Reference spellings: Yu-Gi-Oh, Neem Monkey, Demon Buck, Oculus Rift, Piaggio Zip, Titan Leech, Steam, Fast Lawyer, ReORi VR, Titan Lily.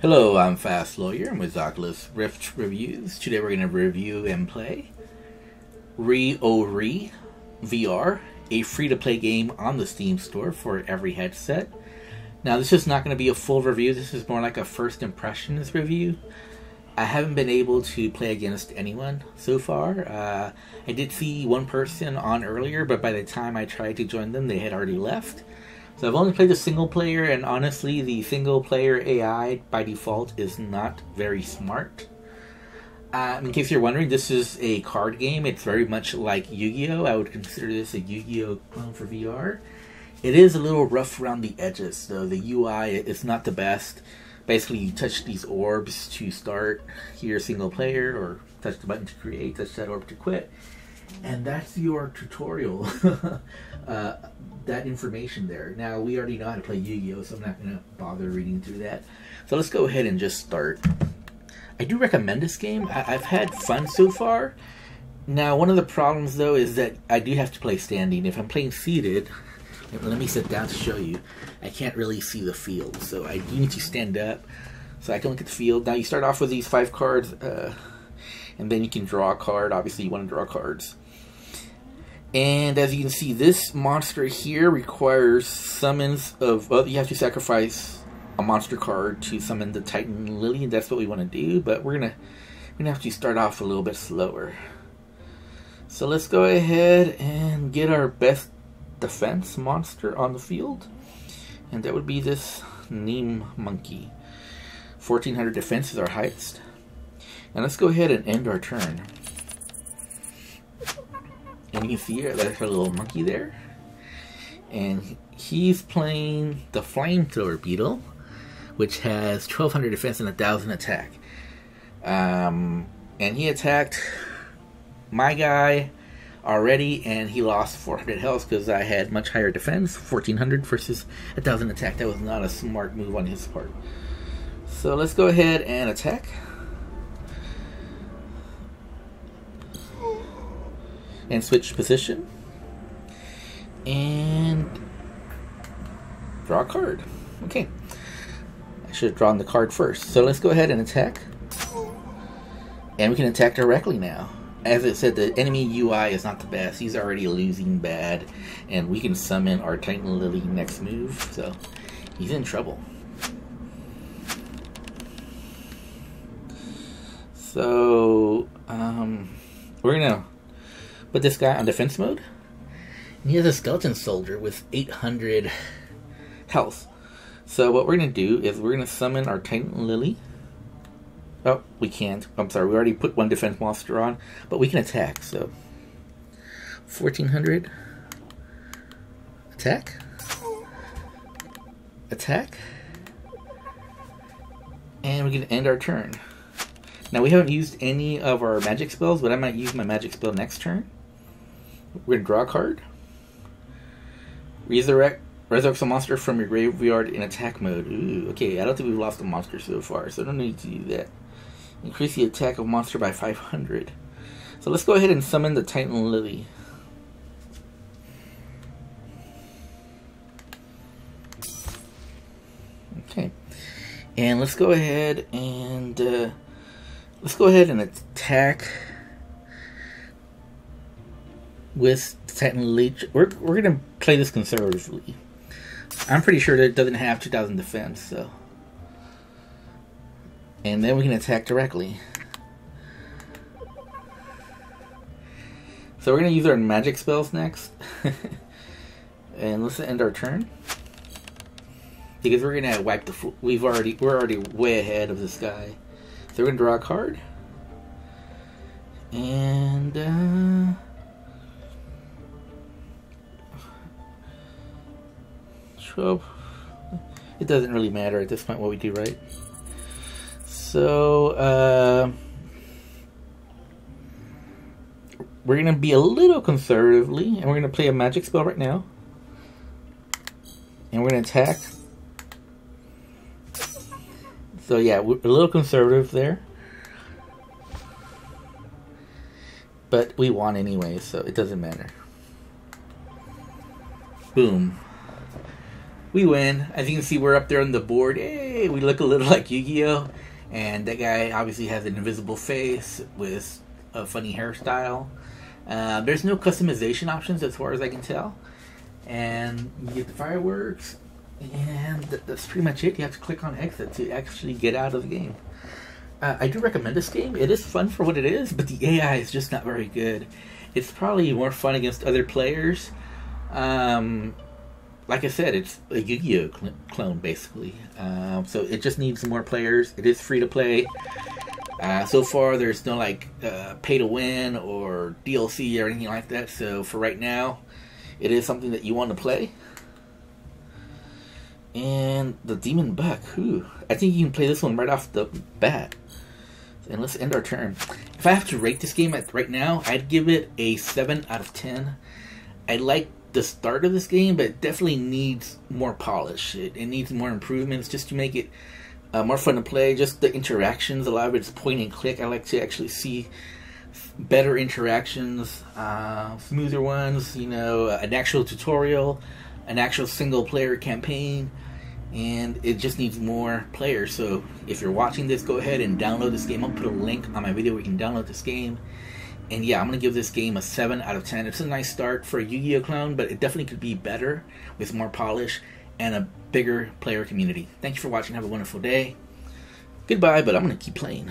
Hello, I'm Fast Lawyer and with Oculus Rift Reviews. Today we're going to review and play ReORi VR, a free-to-play game on the Steam store for every headset. Now this is not going to be a full review, this is more like a first impressions review. I haven't been able to play against anyone so far. I did see one person on earlier, but by the time I tried to join them, they had already left. So I've only played the single player, and honestly, the single player AI by default is not very smart. In case you're wondering, this is a card game. It's very much like Yu-Gi-Oh! I would consider this a Yu-Gi-Oh! Clone for VR. It is a little rough around the edges, so the UI is not the best. Basically, you touch these orbs to start your single player, or touch the button to create, touch that orb to quit. And that's your tutorial, that information there. Now, we already know how to play Yu-Gi-Oh, so I'm not going to bother reading through that. So let's go ahead and just start. I do recommend this game. I've had fun so far. Now, one of the problems, though, is that I do have to play standing. If I'm playing seated, let me sit down to show you. I can't really see the field, so I do need to stand up so I can look at the field. Now, you start off with these 5 cards, and then you can draw a card. Obviously, you want to draw cards. And as you can see, this monster here requires summons of... Well, you have to sacrifice a monster card to summon the Titan Lily. That's what we want to do, but we're gonna have to start off a little bit slower. So let's go ahead and get our best defense monster on the field. And that would be this Neem Monkey. 1400 defense is our highest. And let's go ahead and end our turn. And you can see here, there's a little monkey there. And he's playing the Flamethrower Beetle, which has 1200 defense and 1000 attack. And he attacked my guy already, and he lost 400 health because I had much higher defense, 1400 versus 1000 attack. That was not a smart move on his part. So let's go ahead and attack. And switch position. And draw a card. Okay. I should have drawn the card first. So let's go ahead and attack. And we can attack directly now. As I said, the enemy UI is not the best. He's already losing bad. And we can summon our Titan Lily next move. So he's in trouble. So we're going to put this guy on defense mode. And he has a skeleton soldier with 800 health. So what we're going to do is we're going to summon our Titan Lily. Oh, we can't. I'm sorry, we already put one defense monster on. But we can attack, so... 1400. Attack. Attack. And we can end our turn. Now, we haven't used any of our magic spells, but I might use my magic spell next turn. We're going to draw a card. Resurrect a monster from your graveyard in attack mode. Ooh, okay, I don't think we've lost a monster so far, so I don't need to do that. Increase the attack of monster by 500. So let's go ahead and summon the Titan Lily. Okay. And let's go ahead and... let's go ahead and attack with Titan Leech. We're going to play this conservatively. I'm pretty sure that it doesn't have 2000 defense, so. And then we can attack directly. So we're going to use our magic spells next. And let's end our turn. Because we're going to wipe the floor. We're already way ahead of this guy. So we're going to draw a card, and it doesn't really matter at this point what we do, right? So we're going to be a little conservatively, and we're going to play a magic spell right now, and we're going to attack. So yeah, we're a little conservative there, but we won anyway, so it doesn't matter. Boom. we win. As you can see, we're up there on the board. Hey, we look a little like Yu-Gi-Oh! And that guy obviously has an invisible face with a funny hairstyle. There's no customization options as far as I can tell. And you get the fireworks, and that's pretty much it. You have to click on exit to actually get out of the game. I do recommend this game. It is fun for what it is, but the AI is just not very good. It's probably more fun against other players. Like I said, it's a Yu-Gi-Oh! Clone, basically. So it just needs more players. It is free to play. So far, there's no like pay to win or DLC or anything like that. So for right now, it is something that you want to play. And the Demon Buck, whew. I think you can play this one right off the bat. And let's end our turn. If I have to rate this game right now, I'd give it a 7 out of 10. I like the start of this game, but it definitely needs more polish. It needs more improvements just to make it more fun to play. Just the interactions, a lot of it's point and click. I like to actually see better interactions, smoother ones, you know, an actual tutorial, an actual single player campaign, and it just needs more players. So if you're watching this, go ahead and download this game. I'll put a link on my video where you can download this game. And yeah, I'm going to give this game a 7 out of 10. It's a nice start for a Yu-Gi-Oh! Clone, but it definitely could be better with more polish and a bigger player community. Thank you for watching. Have a wonderful day. Goodbye, but I'm going to keep playing.